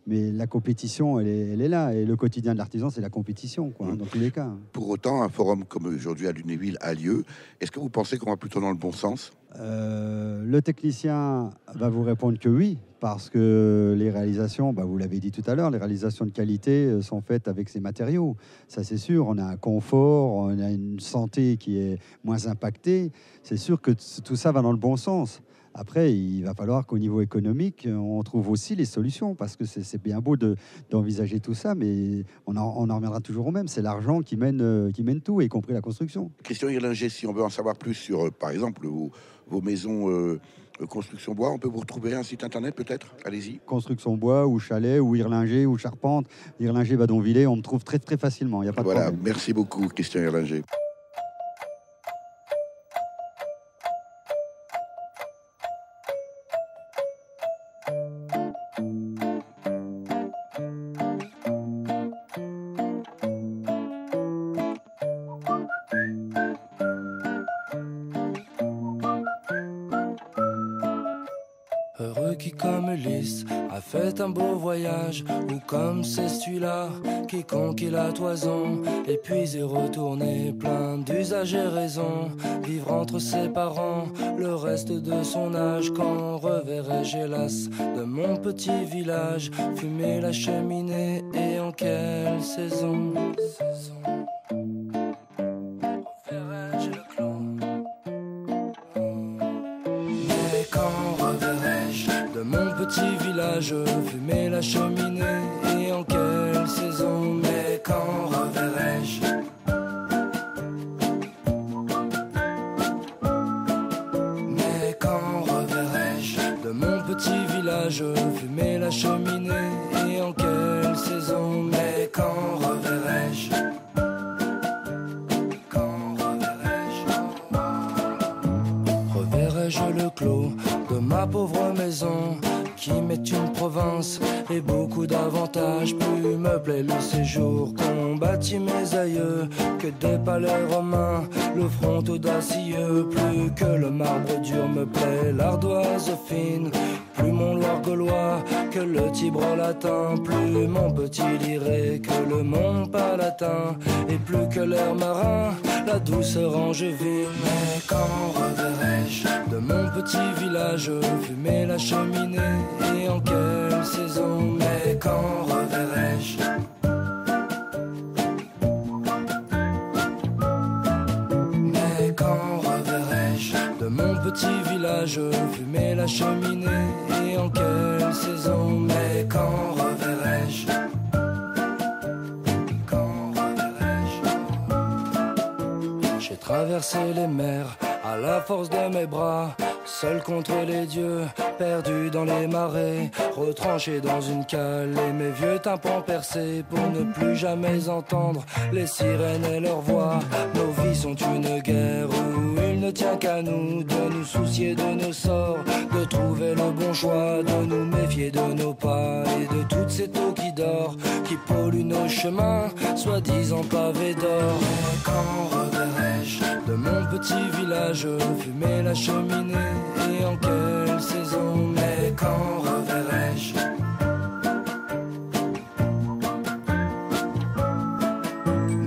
Mais la compétition, elle est là. Et le quotidien de l'artisan, c'est la compétition, quoi, dans tous les cas. Pour autant, un forum comme aujourd'hui à Lunéville a lieu. Est-ce que vous pensez qu'on va plutôt dans le bon sens? Le technicien va vous répondre que oui, parce que les réalisations, bah, vous l'avez dit tout à l'heure, les réalisations de qualité sont faites avec ces matériaux. Ça, c'est sûr. On a un confort, on a une santé qui est moins impactée. C'est sûr que tout ça va dans le bon sens. Après, il va falloir qu'au niveau économique, on trouve aussi les solutions, parce que c'est bien beau d'envisager tout ça, mais on en reviendra toujours au même. C'est l'argent qui mène tout, y compris la construction. Christian Irlinger, si on veut en savoir plus sur, par exemple, vos maisons Construction Bois, on peut vous retrouver un site internet peut-être? Allez-y. Construction Bois ou Chalet ou Irlinger ou Charpente, Irlinger, Badonviller, on me trouve très très facilement, il n'y a pas de problème. Merci beaucoup Christian Irlinger. Ou comme c'est celui-là, quiconque est la toison, épuisé, retourné, plein d'usages et raisons, vivre entre ses parents, le reste de son âge, quand reverrai-je hélas de mon petit village, fumer la cheminée et en quelle saison? Fumer la cheminée et en quelle saison, mais quand reverrai-je? Mais quand reverrai-je de mon petit village? Fumer la cheminée et en quelle saison? oiseaux, mais quand reverrai-je? Quand reverrai-je? Reverrai-je le clos de ma pauvre maison, qui m'est une province et beaucoup d'avantages? Plus me plaît le séjour qu'ont bâti mes aïeux que des palais romains, le front audacieux. Plus que le marbre dur me plaît l'ardoise fine, plus mon Loir gaulois que le Tibre latin, plus mon petit Liré que le Mont Palatin, et plus que l'air marin la douce Angevine. Mais quand reverrai-je de mon petit village fumer la cheminée? Et en quelle saison, mais quand reverrai-je? Mais quand reverrai-je de mon petit village fumer la cheminée? Et en quelle saison, mais quand reverrai-je? Quand reverrai-je? J'ai traversé les mers à la force de mes bras, seul contre les dieux, perdu dans les marais, retranché dans une cale et mes vieux tympans percés pour ne plus jamais entendre les sirènes et leurs voix. Nos vies sont une guerre où il ne tient qu'à nous de nous soucier de nos sorts, de trouver le bon choix, de nous méfier de nos pas et de toute cette eau qui dort, qui pollue nos chemins, soi-disant pavés d'or. Quand reverrai-je de mon petit village fumer la cheminée? Et en quelle saison, mais quand reverrai-je?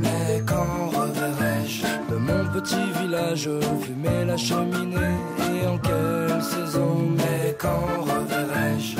Mais quand reverrai-je de mon petit village fumer la cheminée? Et en quelle saison, mais quand reverrai-je?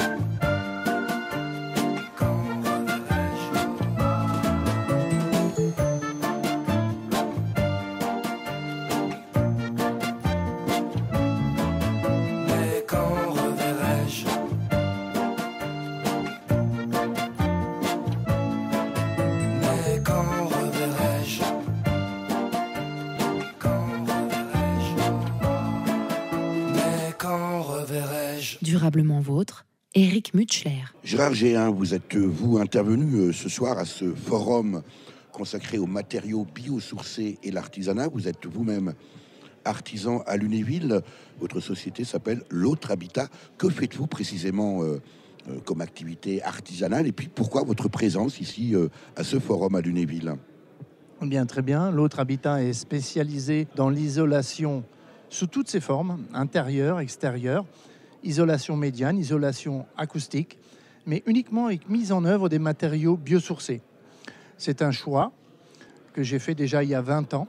Durablement vôtre, Éric Mutschler. Gérard Géhin, vous êtes, vous, intervenu ce soir à ce forum consacré aux matériaux biosourcés et l'artisanat. Vous êtes vous-même artisan à Lunéville. Votre société s'appelle l'autre habitat. Que faites-vous précisément comme activité artisanale? Et puis, pourquoi votre présence ici à ce forum à Lunéville? Bien, très bien. L'autre habitat est spécialisé dans l'isolation sous toutes ses formes, intérieure, extérieure. Isolation médiane, isolation acoustique, mais uniquement avec mise en œuvre des matériaux biosourcés. C'est un choix que j'ai fait déjà il y a 20 ans.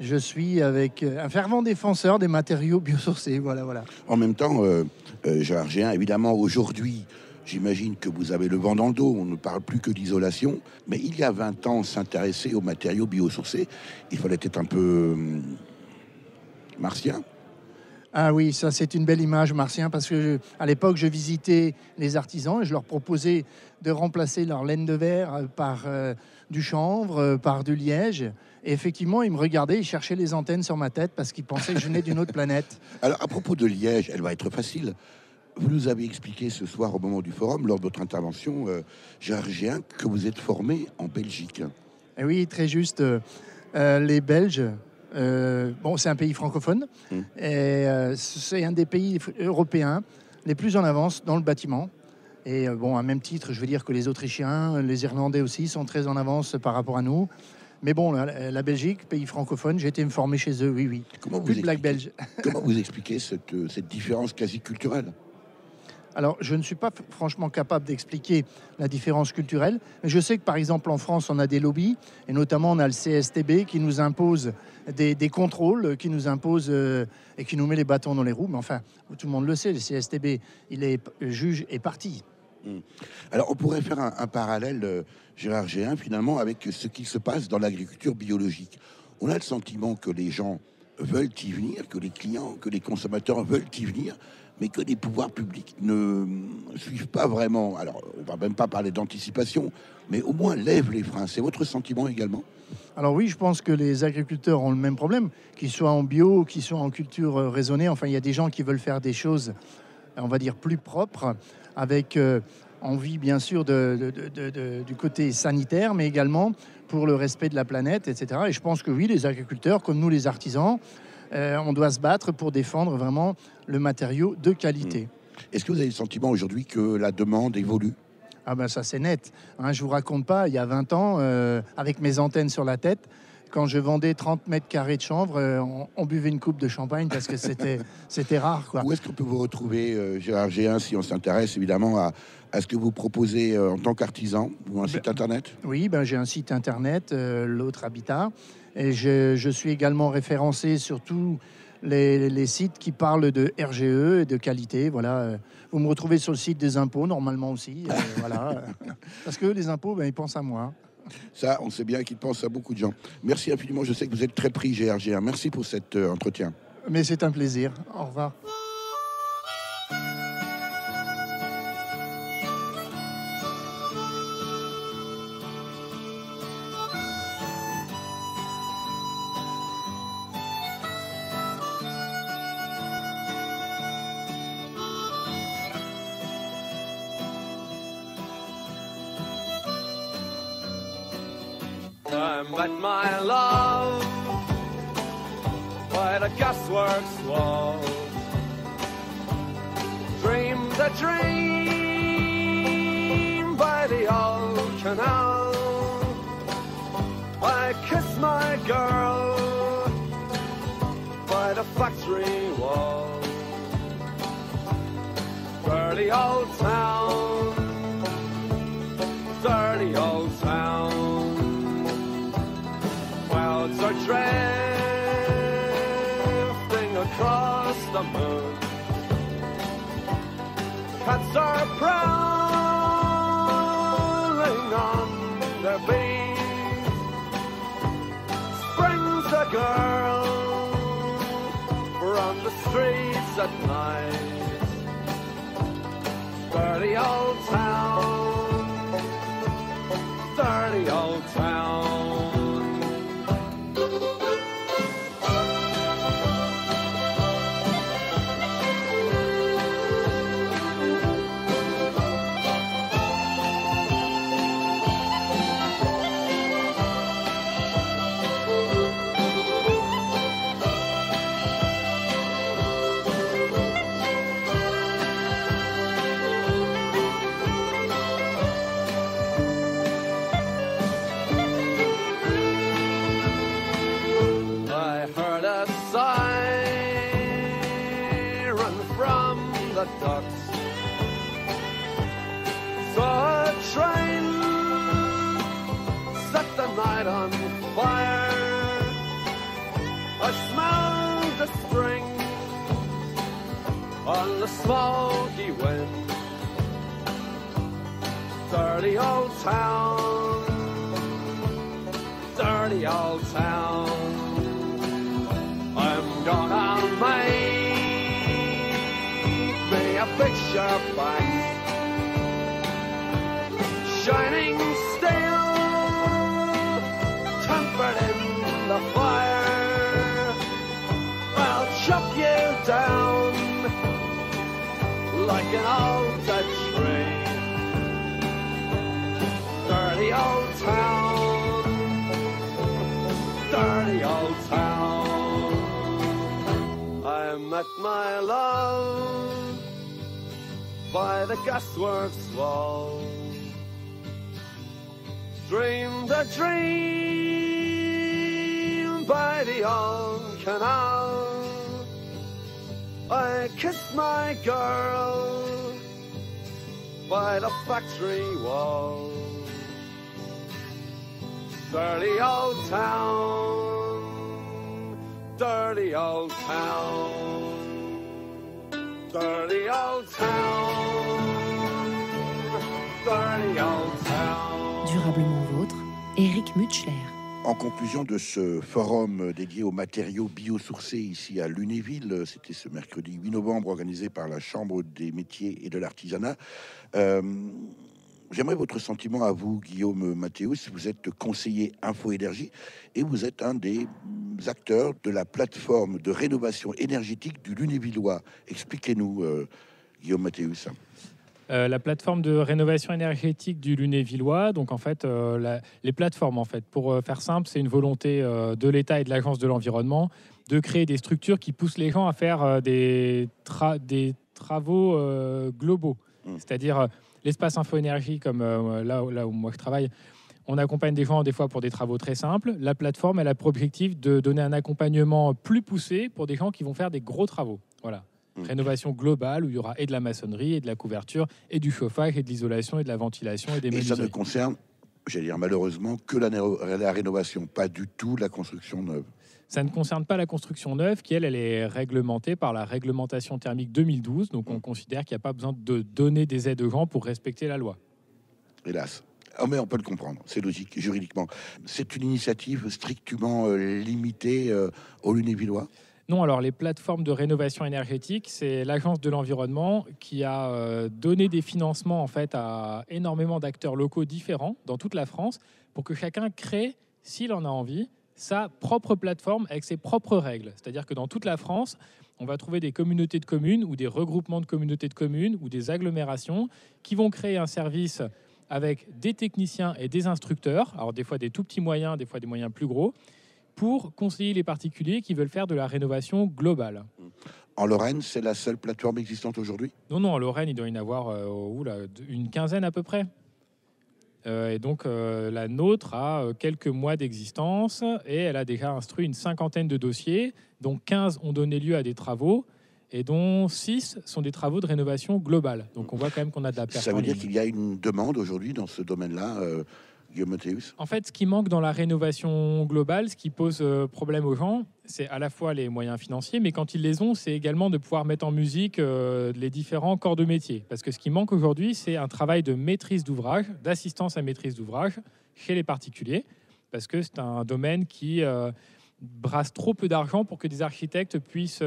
Je suis avec un fervent défenseur des matériaux biosourcés. Voilà. En même temps, Gérard Géhin, évidemment, aujourd'hui, j'imagine que vous avez le vent dans le dos, on ne parle plus que d'isolation, mais il y a 20 ans, s'intéresser aux matériaux biosourcés, il fallait être un peu martien. Ah oui, ça c'est une belle image, Martien, parce que à l'époque, je visitais les artisans et je leur proposais de remplacer leur laine de verre par du chanvre, par du liège. Et effectivement, ils me regardaient, ils cherchaient les antennes sur ma tête parce qu'ils pensaient que je venais d'une autre planète. Alors, à propos de liège, elle va être facile. Vous nous avez expliqué ce soir, au moment du forum, lors de votre intervention, Gérard Géhin, que vous êtes formé en Belgique. Et oui, très juste. Les Belges... bon, c'est un pays francophone et c'est un des pays européens les plus en avance dans le bâtiment. Et bon, à même titre, je veux dire que les Autrichiens, les Irlandais aussi sont très en avance par rapport à nous. Mais bon, la Belgique, pays francophone, j'ai été me former chez eux, oui. Plus de blagues belges. Comment vous expliquez cette différence quasi culturelle? Alors, je ne suis pas franchement capable d'expliquer la différence culturelle. Mais je sais que, par exemple, en France, on a des lobbies, et notamment on a le CSTB qui nous impose des contrôles, qui nous impose et qui nous met les bâtons dans les roues. Mais enfin, tout le monde le sait, le CSTB, il est juge et partie. Alors, on pourrait faire un parallèle, Gérard Géhin, finalement, avec ce qui se passe dans l'agriculture biologique. On a le sentiment que les gens veulent y venir, que les clients, que les consommateurs veulent y venir, mais que les pouvoirs publics ne suivent pas vraiment. Alors, on ne va même pas parler d'anticipation, mais au moins lève les freins. C'est votre sentiment également? Alors oui, je pense que les agriculteurs ont le même problème, qu'ils soient en bio, qu'ils soient en culture raisonnée. Enfin, il y a des gens qui veulent faire des choses, on va dire, plus propres, avec envie bien sûr du côté sanitaire, mais également pour le respect de la planète, etc. Et je pense que oui, les agriculteurs, comme nous les artisans, on doit se battre pour défendre vraiment le matériau de qualité. Est-ce que vous avez le sentiment aujourd'hui que la demande évolue ? Ah ben ça c'est net, hein, je vous raconte pas, il y a 20 ans, avec mes antennes sur la tête, quand je vendais 30 mètres carrés de chanvre, on buvait une coupe de champagne parce que c'était rare, quoi. Où est-ce qu'on peut vous retrouver, Gérard Géhin, si on s'intéresse évidemment à ce que vous proposez en tant qu'artisan, ou un site internet ? Oui, ben, j'ai un site internet, l'autre habitat, et je suis également référencé sur tous les sites qui parlent de RGE et de qualité. Voilà. Vous me retrouvez sur le site des impôts, normalement aussi, voilà. Parce que les impôts, ben, ils pensent à moi. Ça, on sait bien qu'ils pensent à beaucoup de gens. Merci infiniment, je sais que vous êtes très pris, Gérard Géhin. Merci pour cet entretien. Mais c'est un plaisir. Au revoir. But my love, by the gaswork wall, dreamed a dream by the old canal. I kissed my girl by the factory wall, dirty old town, dirty old town. Clouds are drifting across the moon. Cats are prowling on their beat. Springs a girl from the streets at night. Dirty old town, dirty old town. On fire, I smell the spring on the smoky wind. Dirty old town, dirty old town. I'm gonna make me a picture back, shining steel. In the fire, I'll chop you down like an old dead tree. Dirty old town, dirty old town. I met my love by the gasworks wall, dreamed a dream by the old canal. I kissed my girl by the factory wall. Dirty old town, dirty old town, dirty old town, dirty old town. Durablement vôtre, Éric Mutschler. En conclusion de ce forum dédié aux matériaux biosourcés ici à Lunéville, c'était ce mercredi 8 novembre organisé par la Chambre des métiers et de l'artisanat. J'aimerais votre sentiment à vous, Guillaume Mathéus. Vous êtes conseiller Info-Énergie et vous êtes un des acteurs de la plateforme de rénovation énergétique du Lunévillois. Expliquez-nous, Guillaume Mathéus. la plateforme de rénovation énergétique du Lunévillois. Donc en fait, les plateformes, en fait, pour faire simple, c'est une volonté de l'État et de l'Agence de l'environnement de créer des structures qui poussent les gens à faire des travaux globaux. C'est-à-dire l'espace info-énergie, comme là où moi je travaille, on accompagne des gens des fois pour des travaux très simples. La plateforme, elle a pour objectif de donner un accompagnement plus poussé pour des gens qui vont faire des gros travaux. Voilà. Rénovation globale où il y aura et de la maçonnerie, et de la couverture, et du chauffage, et de l'isolation, et de la ventilation, et des menuiseries. Et ça ne concerne, j'allais dire malheureusement, que la rénovation, pas du tout la construction neuve. Ça ne concerne pas la construction neuve, qui elle est réglementée par la réglementation thermique 2012. Donc on considère qu'il n'y a pas besoin de donner des aides aux gens pour respecter la loi. Hélas. Oh, mais on peut le comprendre, c'est logique, juridiquement. C'est une initiative strictement limitée aux Lunévillois ? Non, alors les plateformes de rénovation énergétique, c'est l'Agence de l'environnement qui a donné des financements en fait, à énormément d'acteurs locaux différents dans toute la France pour que chacun crée, s'il en a envie, sa propre plateforme avec ses propres règles. C'est-à-dire que dans toute la France, on va trouver des communautés de communes ou des regroupements de communautés de communes ou des agglomérations qui vont créer un service avec des techniciens et des instructeurs, alors des fois des tout petits moyens, des fois des moyens plus gros, pour conseiller les particuliers qui veulent faire de la rénovation globale. En Lorraine, c'est la seule plateforme existante aujourd'hui ? Non, non, en Lorraine, il doit y en avoir une quinzaine à peu près. Et donc, la nôtre a quelques mois d'existence et elle a déjà instruit une cinquantaine de dossiers, dont 15 ont donné lieu à des travaux, et dont 6 sont des travaux de rénovation globale. Donc on voit quand même qu'on a de la perte. Ça veut dire qu'il y a une demande aujourd'hui dans ce domaine-là, Guillaume Mathéus ? En fait, ce qui manque dans la rénovation globale, ce qui pose problème aux gens, c'est à la fois les moyens financiers, mais quand ils les ont, c'est également de pouvoir mettre en musique les différents corps de métier. Parce que ce qui manque aujourd'hui, c'est un travail de maîtrise d'ouvrage, d'assistance à maîtrise d'ouvrage chez les particuliers, parce que c'est un domaine qui brasse trop peu d'argent pour que des architectes puissent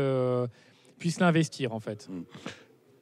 l'investir en fait.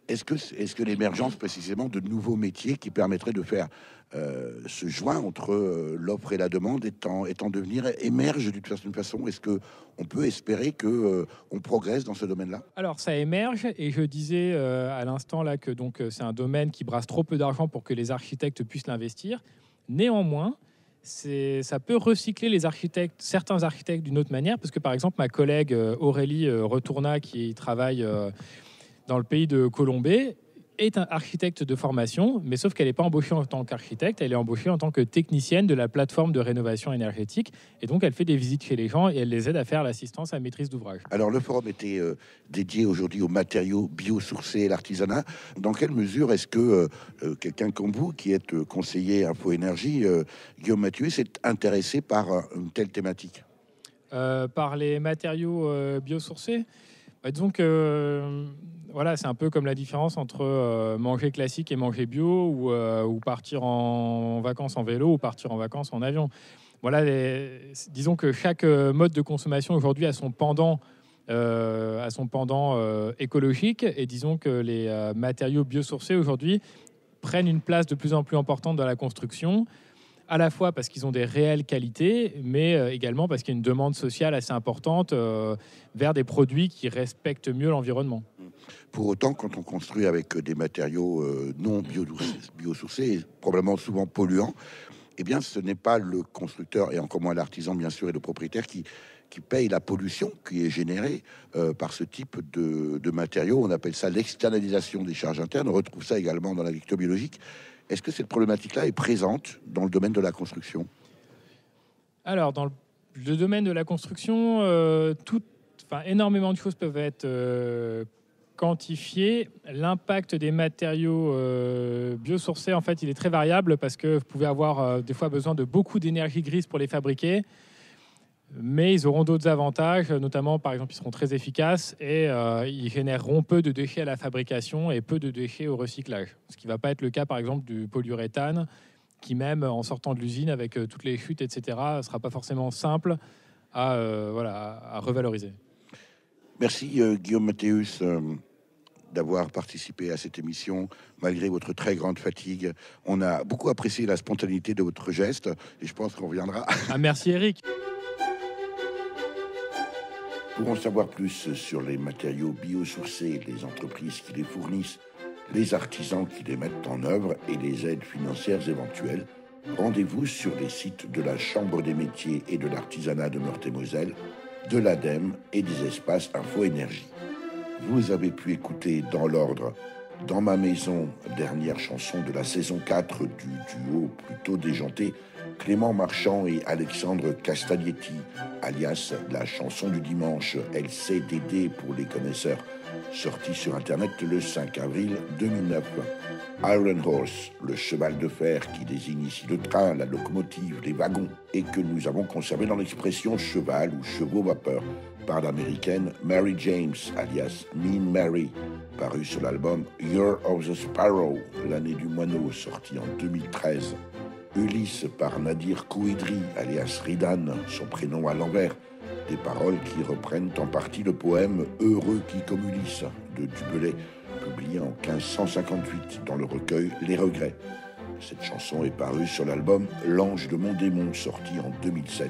Est-ce que l'émergence précisément de nouveaux métiers qui permettraient de faire ce joint entre l'offre et la demande est en devenir, émerge d'une certaine façon? Est-ce qu'on peut espérer qu'on progresse dans ce domaine-là? Alors ça émerge et je disais à l'instant là que c'est un domaine qui brasse trop peu d'argent pour que les architectes puissent l'investir. Néanmoins, ça peut recycler les architectes, certains architectes d'une autre manière, parce que par exemple ma collègue Aurélie Retourna qui travaille dans le pays de Colombey est un architecte de formation, mais sauf qu'elle n'est pas embauchée en tant qu'architecte, elle est embauchée en tant que technicienne de la plateforme de rénovation énergétique, et donc elle fait des visites chez les gens et elle les aide à faire l'assistance à maîtrise d'ouvrage. Alors le forum était dédié aujourd'hui aux matériaux biosourcés et l'artisanat. Dans quelle mesure est-ce que quelqu'un comme vous, qui êtes conseiller Info-Énergie, Guillaume Mathéus, est intéressé par une telle thématique? Par les matériaux biosourcés? Disons que voilà, c'est un peu comme la différence entre manger classique et manger bio, ou partir en vacances en vélo, ou partir en vacances en avion. Voilà, disons que chaque mode de consommation aujourd'hui a son pendant, écologique, et disons que les matériaux biosourcés aujourd'hui prennent une place de plus en plus importante dans la construction, à la fois parce qu'ils ont des réelles qualités, mais également parce qu'il y a une demande sociale assez importante vers des produits qui respectent mieux l'environnement. Pour autant, quand on construit avec des matériaux non biosourcés, et probablement souvent polluants, eh bien, ce n'est pas le constructeur, et encore moins l'artisan, bien sûr, et le propriétaire qui paye la pollution qui est générée par ce type de matériaux. On appelle ça l'externalisation des charges internes. On retrouve ça également dans l'agriculture biologique. Est-ce que cette problématique-là est présente dans le domaine de la construction? Alors, dans le domaine de la construction, énormément de choses peuvent être quantifiées. L'impact des matériaux biosourcés, en fait, il est très variable parce que vous pouvez avoir des fois besoin de beaucoup d'énergie grise pour les fabriquer, mais ils auront d'autres avantages, notamment, par exemple, ils seront très efficaces et ils généreront peu de déchets à la fabrication et peu de déchets au recyclage. Ce qui ne va pas être le cas, par exemple, du polyuréthane, qui même en sortant de l'usine avec toutes les chutes, etc., ne sera pas forcément simple à revaloriser. Merci Guillaume Mathéus d'avoir participé à cette émission malgré votre très grande fatigue. On a beaucoup apprécié la spontanéité de votre geste et je pense qu'on reviendra. Ah, merci Eric. Pour en savoir plus sur les matériaux biosourcés, les entreprises qui les fournissent, les artisans qui les mettent en œuvre et les aides financières éventuelles. Rendez-vous sur les sites de la Chambre des métiers et de l'artisanat de Meurthe-et-Moselle, de l'ADEME et des espaces Info-Énergie. Vous avez pu écouter dans l'ordre « Dans ma maison », dernière chanson de la saison 4 du duo plutôt déjanté, Clément Marchand et Alexandre Castaglietti, alias la chanson du dimanche LCDD pour les connaisseurs, sortie sur Internet le 5 avril 2009. Iron Horse, le cheval de fer qui désigne ici le train, la locomotive, les wagons, et que nous avons conservé dans l'expression cheval ou chevaux vapeur, par l'américaine Mary James, alias Mean Mary, paru sur l'album Year of the Sparrow, l'année du moineau, sorti en 2013. Ulysse par Nadir Kouedri, alias Ridan, son prénom à l'envers, des paroles qui reprennent en partie le poème Heureux qui comme Ulysse de Dubelet, publié en 1558 dans le recueil Les Regrets. Cette chanson est parue sur l'album L'Ange de mon démon, sorti en 2007.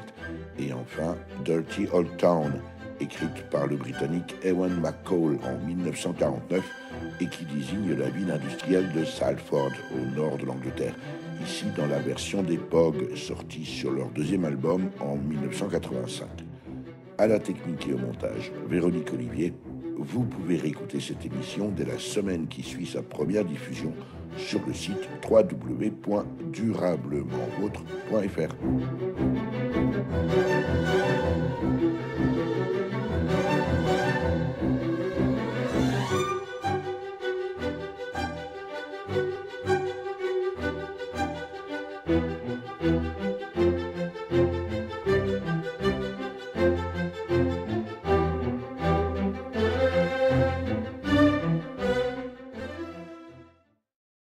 Et enfin, Dirty Old Town, écrite par le Britannique Ewan MacColl en 1949 et qui désigne la ville industrielle de Salford, au nord de l'Angleterre, ici dans la version des POG, sortie sur leur deuxième album en 1985. À la technique et au montage, Véronique Olivier. Vous pouvez réécouter cette émission dès la semaine qui suit sa première diffusion sur le site www.durablementvôtre.fr.